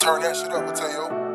Turn that shit up, Mataeo.